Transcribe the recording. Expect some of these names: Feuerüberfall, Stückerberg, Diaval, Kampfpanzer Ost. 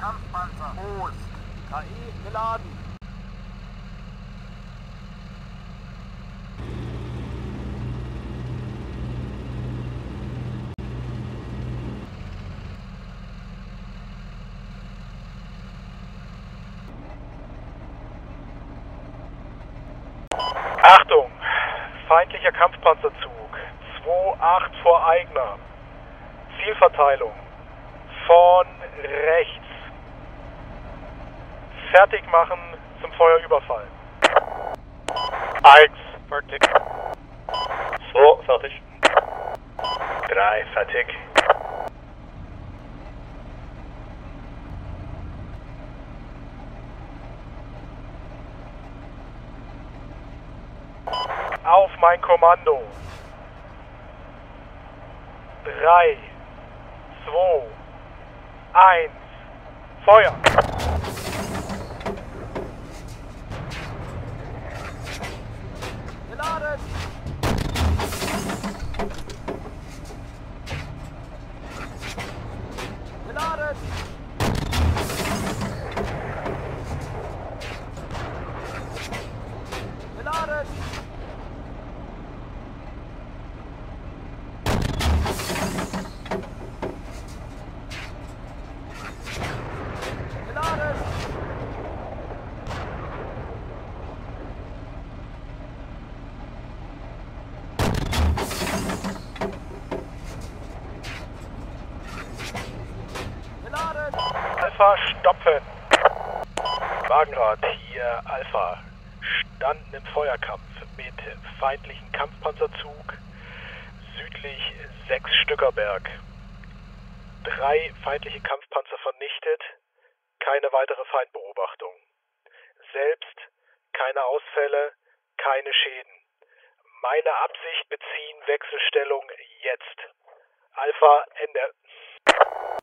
Kampfpanzer Ost. KI geladen. Achtung! Feindlicher Kampfpanzerzug. 2-8 vor Eigner. Zielverteilung. Von rechts. Fertig machen zum Feuerüberfall. 1, fertig. 2, fertig. 3, fertig. 3, 2, 1, Feuer! Geladen! Geladen! Geladen! Alpha stopfen. Wagenrad, hier Alpha. Standen im Feuerkampf mit feindlichen Kampfpanzerzug südlich 6 Stückerberg. 3 feindliche Kampfpanzer vernichtet, keine weitere Feindbeobachtung. Selbst keine Ausfälle, keine Schäden. Meine Absicht: beziehen Wechselstellung jetzt. Alpha, Ende.